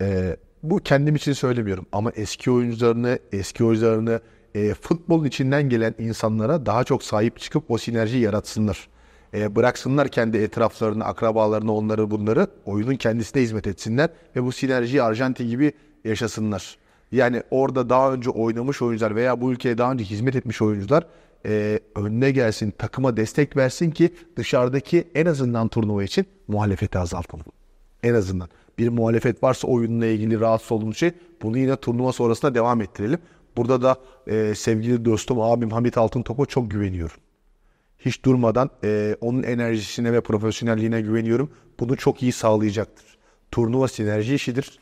Ee, bu kendim için söylemiyorum. Ama eski oyuncularını, eski oyuncularını e, futbolun içinden gelen insanlara daha çok sahip çıkıp o sinerjiyi yaratsınlar. E, bıraksınlar kendi etraflarını, akrabalarını, onları bunları. Oyunun kendisine hizmet etsinler. Ve bu sinerjiyi Arjantin gibi yaşasınlar. Yani orada daha önce oynamış oyuncular veya bu ülkeye daha önce hizmet etmiş oyuncular e, önüne gelsin, takıma destek versin ki dışarıdaki en azından turnuva için muhalefeti azaltalım. En azından. Bir muhalefet varsa oyunla ilgili rahatsız olduğumuz şey, bunu yine turnuva sonrasında devam ettirelim. Burada da e, sevgili dostum, abim Hamit Altıntop'a çok güveniyorum. Hiç durmadan e, onun enerjisine ve profesyonelliğine güveniyorum. Bunu çok iyi sağlayacaktır. Turnuva sinerji işidir.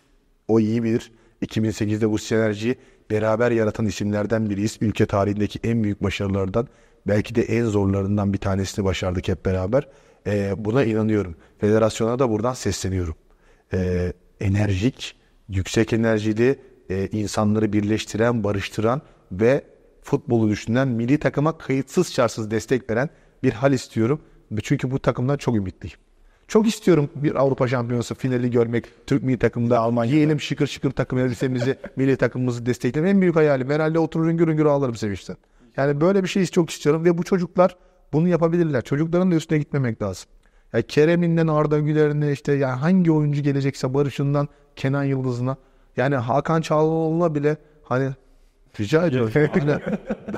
O iyi bilir. iki bin sekiz'de bu sinerjiyi beraber yaratan isimlerden biriyiz. Ülke tarihindeki en büyük başarılardan, belki de en zorlarından bir tanesini başardık hep beraber. Ee, buna inanıyorum. Federasyona da buradan sesleniyorum. Ee, enerjik, yüksek enerjili, e, insanları birleştiren, barıştıran ve futbolu düşünen, milli takıma kayıtsız şartsız destek veren bir hal istiyorum. Çünkü bu takımdan çok ümitliyim. Çok istiyorum bir Avrupa Şampiyonası finali görmek. Türk milli takımda Almanya'da. Yiyelim şıkır şıkır takım elbisemizi, milli takımımızı destekleyelim. En büyük hayalim. Herhalde oturur hüngür hüngür ağlarım sevinçten. Yani böyle bir şey çok istiyorum ve bu çocuklar bunu yapabilirler. Çocukların da üstüne gitmemek lazım. Yani Kerem'inden Arda Güler'ine, işte yani hangi oyuncu gelecekse Barış'ından Kenan Yıldız'ına. Yani Hakan Çalhanoğlu'na bile hani rica ediyorum.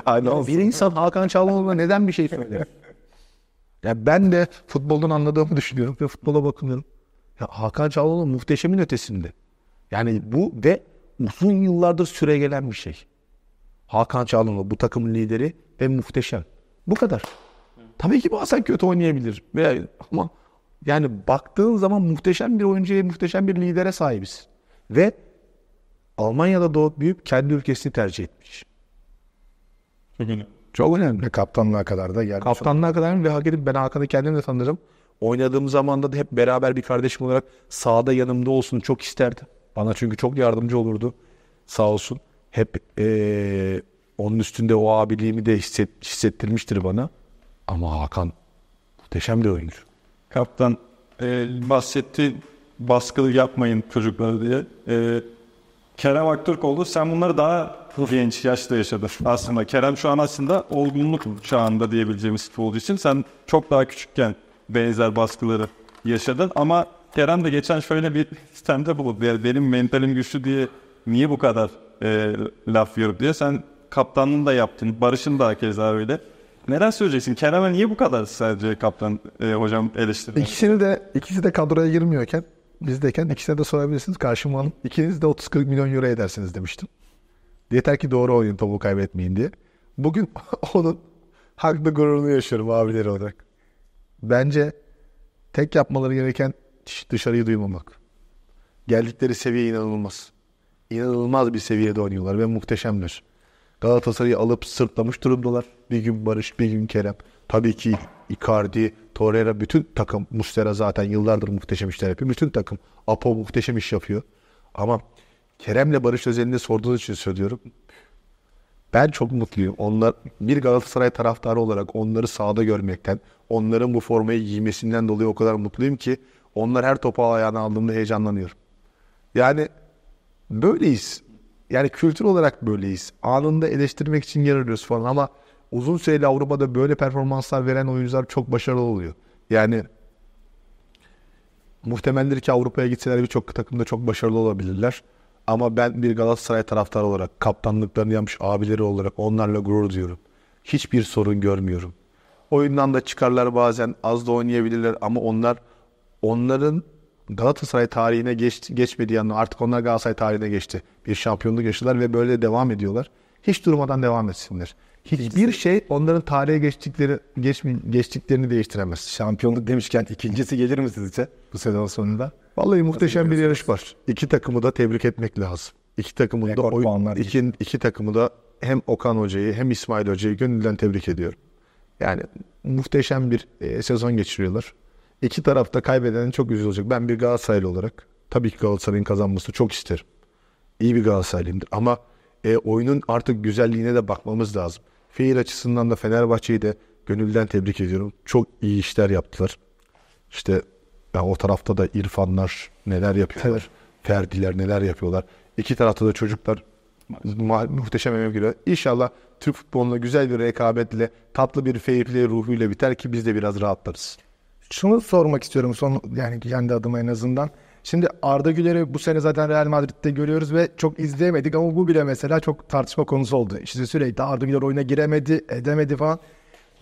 Yani bir insan Hakan Çalhanoğlu'na neden bir şey söyler? Ya ben de futboldan anladığımı düşünüyorum ve futbola bakıyorum. Ya Hakan Çalhanoğlu muhteşemin ötesinde. Yani bu ve uzun yıllardır süre gelen bir şey. Hakan Çalhanoğlu bu takımın lideri ve muhteşem. Bu kadar. Tabii ki bazen kötü oynayabilir. Ama yani baktığın zaman muhteşem bir oyuncuya, muhteşem bir lidere sahibiz. Ve Almanya'da doğup büyüyüp kendi ülkesini tercih etmiş. Çok önemli. Çok önemli. Kaptanlığa kadar da gelmiş. Kaptanlığa kadar ve hak edip ben Hakan'ı kendim de tanırım. Oynadığım zamanda da hep beraber bir kardeşim olarak sahada yanımda olsun çok isterdi. Bana çünkü çok yardımcı olurdu. Sağ olsun. Hep ee, onun üstünde o abiliğimi de hisset, hissettirmiştir bana. Ama Hakan muhteşem bir oyuncu. Kaptan e, bahsetti, baskılı yapmayın çocukları diye. E, Kerem Aktürkoğlu, sen bunları daha genç yaşta yaşadı aslında. Kerem şu an aslında olgunluk çağında diyebileceğimiz futbolcu için. Sen çok daha küçükken benzer baskıları yaşadı. Ama Kerem de geçen şöyle bir sistemde bulundu. Benim mentalim güçlü diye niye bu kadar e, laf yiyorum diye. Sen kaptanlığını da yaptın. Barış'ın da keza öyle. Neden söyleyeceksin? Kerem'e niye bu kadar sadece kaptan e, hocam eleştirdi? İkisini de, ikisi de kadroya girmiyorken, bizdeyken ikisine de sorabilirsiniz. Karşıma alın. İkiniz de otuz kırk milyon euro edersiniz demiştim. Yeter ki doğru oynayın, topu kaybetmeyin diye. Bugün onun haklı gururunu yaşıyorum abileri olarak. Bence tek yapmaları gereken dışarıyı duymamak. Geldikleri seviye inanılmaz. İnanılmaz bir seviyede oynuyorlar ve muhteşemler. Galatasaray'ı alıp sırtlamış durumdalar. Bir gün Barış, bir gün Kerem. Tabii ki Icardi, Torreira, bütün takım. Muslera zaten yıllardır muhteşem işler yapıyor. Bütün takım. Apo muhteşem iş yapıyor. Ama Kerem'le Barış özelinde sorduğunuz için söylüyorum. Ben çok mutluyum. Onlar, bir Galatasaray taraftarı olarak onları sahada görmekten, onların bu formayı giymesinden dolayı o kadar mutluyum ki onlar her topu ayağına aldığımda heyecanlanıyorum. Yani böyleyiz. Yani kültür olarak böyleyiz. Anında eleştirmek için yer arıyoruz falan ama uzun süreli Avrupa'da böyle performanslar veren oyuncular çok başarılı oluyor. Yani muhtemeldir ki Avrupa'ya gitseler birçok takımda çok başarılı olabilirler. Ama ben bir Galatasaray taraftarı olarak, kaptanlıklarını yapmış abileri olarak onlarla gurur duyuyorum. Hiçbir sorun görmüyorum. Oyundan da çıkarlar bazen, az da oynayabilirler ama onlar, onların Galatasaray tarihine geç, geçmediği anlamda, artık onlar Galatasaray tarihine geçti. Bir şampiyonluk yaşadılar ve böyle devam ediyorlar. Hiç durmadan devam etsinler. Hiçbir şey onların tarihe geçtikleri geçmi, geçtiklerini değiştiremez. Şampiyonluk demişken ikincisi gelir mi sizce bu sezon sonunda? Vallahi muhteşem bir yarış var. İki takımı da tebrik etmek lazım. İki takımı da oyun, iki, iki takımı da hem Okan Hoca'yı hem İsmail Hoca'yı gönülden tebrik ediyorum. Yani muhteşem bir e, sezon geçiriyorlar. İki tarafta kaybeden çok üzülecek. Ben bir Galatasaraylı olarak tabii ki Galatasaray'ın kazanmasını çok isterim. İyi bir Galatasaraylıyımdır ama e, oyunun artık güzelliğine de bakmamız lazım. Fiil açısından da Fenerbahçe'yi de gönülden tebrik ediyorum. Çok iyi işler yaptılar. İşte ya o tarafta da İrfanlar neler yapıyorlar. Evet. Ferdiler neler yapıyorlar. İki tarafta da çocuklar ma- muhteşem emek veriyor. İnşallah Türk futboluna güzel bir rekabetle, tatlı bir fair play ruhuyla biter ki biz de biraz rahatlarız. Şunu sormak istiyorum son, yani kendi adıma en azından. Şimdi Arda Güler'i bu sene zaten Real Madrid'de görüyoruz ve çok izleyemedik ama bu bile mesela çok tartışma konusu oldu. İşte sürekli Arda Güler oyuna giremedi, edemedi falan.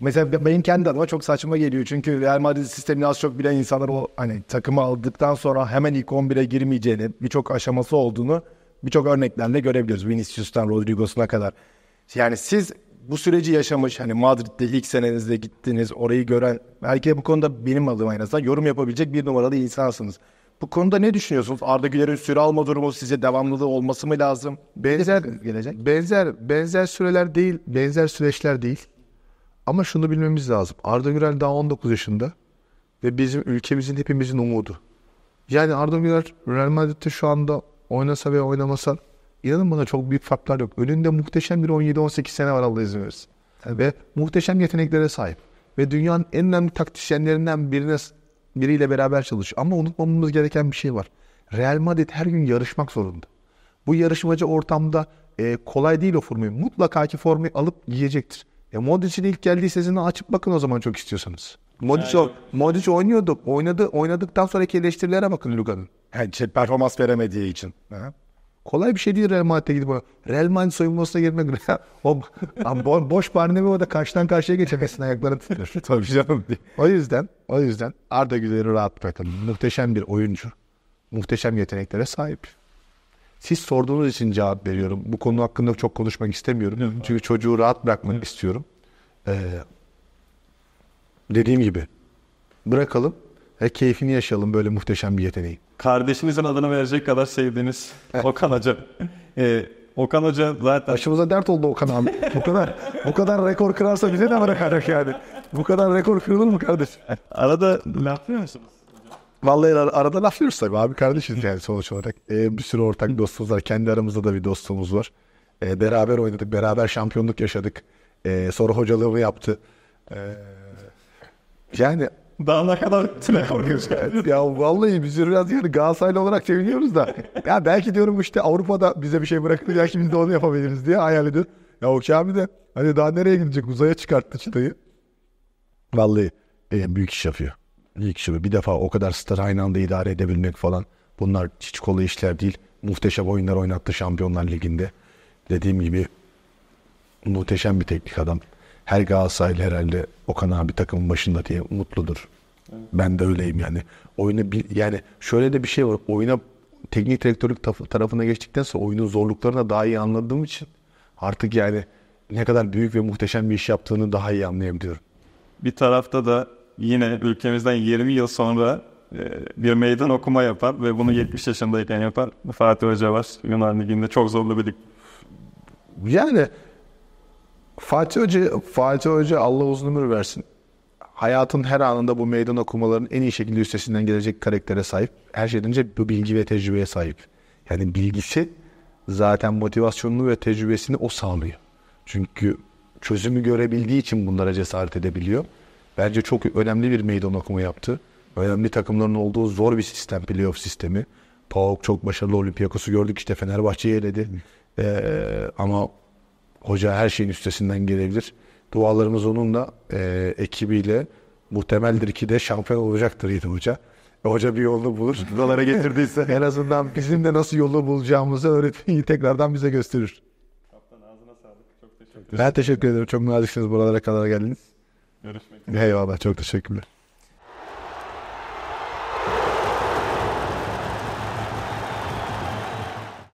Mesela benim kendi adıma çok saçma geliyor. Çünkü Real Madrid sistemini az çok bilen insanlar o hani takımı aldıktan sonra hemen ilk on bire girmeyeceğini, birçok aşaması olduğunu birçok örneklerle görebiliyoruz. Vinicius'tan Rodrigo'suna kadar. Yani siz bu süreci yaşamış, hani Madrid'de ilk senenizde gittiniz, orayı gören, belki de bu konuda benim adıma en azından yorum yapabilecek bir numaralı insansınız. Bu konuda ne düşünüyorsunuz? Arda Güler'in süre alma durumu size devamlılığı olması mı lazım? Benzer gelecek. Benzer benzer süreler değil, benzer süreçler değil. Ama şunu bilmemiz lazım. Arda Güler daha on dokuz yaşında ve bizim ülkemizin, hepimizin umudu. Yani Arda Güler Real Madrid'de şu anda oynasa veya oynamasa inanın bana çok büyük farklar yok. Önünde muhteşem bir on yedi on sekiz sene var, Allah izin verirsin. Ve muhteşem yeteneklere sahip. Ve dünyanın en önemli taktisyenlerinden birine, biriyle beraber çalışıyor. Ama unutmamamız gereken bir şey var. Real Madrid her gün yarışmak zorunda. Bu yarışmacı ortamda e, kolay değil o formayı. Mutlaka ki formayı alıp giyecektir. E Modric'in ilk geldiği sezonu açıp bakın o zaman çok istiyorsanız. Modric, yani. Modric oynuyordu. Oynadı, oynadıktan sonraki eleştirilere bakın Luga'nın. Yani performans veremediği için. Ha? Kolay bir şey değil Real Madrid'e gidip. Real Madrid soyunmasına girmek. o, bo- boş Barneveo'da karşıdan karşıya geçemezsin, ayaklarını tutuyor. Tabii canım. O yüzden, o yüzden Arda Güler'i rahat bırakın. Muhteşem bir oyuncu. Muhteşem yeteneklere sahip. Siz sorduğunuz için cevap veriyorum. Bu konu hakkında çok konuşmak istemiyorum. Evet. Çünkü çocuğu rahat bırakmak evet. istiyorum. Ee, dediğim gibi bırakalım ve keyfini yaşayalım böyle muhteşem bir yeteneği. Kardeşinizin adını verecek kadar sevdiğiniz Okan Hoca. Ee, Okan Hoca zaten... Başımıza dert oldu Okan abi. Bu kadar bu kadar rekor kırarsa bize de bırakarak yani. Bu kadar rekor kırılır mı kardeş? Arada laflıyor musunuz? Vallahi ar- arada laflıyoruz tabii abi, kardeşiz yani sonuç olarak. Ee, bir sürü ortak dostumuz var. Kendi aramızda da bir dostumuz var. Ee, beraber oynadık, beraber şampiyonluk yaşadık. Ee, sonra hocalığımı yaptı. Ee, yani... Daha ne kadar tüne korkuyoruz. Ya vallahi biz biraz yani Galatasaraylı olarak seviniyoruz da. Ya belki diyorum işte Avrupa'da bize bir şey bırakılır, belki biz de onu yapabiliriz diye hayal ediyorum. Ya o abi de hani daha nereye gidecek, uzaya çıkarttı çıtayı. Vallahi en büyük iş yapıyor. lig şubu. Bir defa o kadar star aynı anda idare edebilmek falan, bunlar hiç kolay işler değil. Muhteşem oyunlar oynattı Şampiyonlar Ligi'nde. Dediğim gibi muhteşem bir teknik adam. Her Galatasaraylı herhalde Okan abi takımın başında diye mutludur. Evet. Ben de öyleyim yani. Oyuna bir, yani şöyle de bir şey var. Oyuna teknik direktörlük tarafına geçtikten sonra oyunun zorluklarını daha iyi anladığım için artık yani ne kadar büyük ve muhteşem bir iş yaptığını daha iyi anlayabiliyorum. Bir tarafta da yine ülkemizden yirmi yıl sonra bir meydan okuma yapar ve bunu yetmiş yaşındayken yapar Fatih Hoca var. Yunan Ligi'nde çok zorlu bir lig. Yani Fatih Hoca, Fatih Hoca Allah uzun ömür versin. Hayatın her anında bu meydan okumaların en iyi şekilde üstesinden gelecek karaktere sahip. Her şeyden önce bu bilgi ve tecrübeye sahip. Yani bilgisi zaten motivasyonunu ve tecrübesini o sağlıyor. Çünkü çözümü görebildiği için bunlara cesaret edebiliyor. Bence çok önemli bir meydan okuma yaptı. Önemli takımların olduğu zor bir sistem, playoff sistemi. PAOK çok başarılı, Olympiakos'u gördük, işte Fenerbahçe'yi eledi. Ee, ama hoca her şeyin üstesinden gelebilir. Dualarımız onunla, e, ekibiyle muhtemeldir ki de şampiyon olacaktır yine hoca. E, hoca bir yolunu bulur. Buralara getirdiyse en azından bizim de nasıl yolu bulacağımızı öğretmeyi tekrardan bize gösterir. Kaptan ağzına sağlık. Çok teşekkür ederim. Ben teşekkür ederim. Çok naziksiniz. Buralara kadar geldiniz. Görüşmek üzere. Eyvallah. Çok teşekkürler.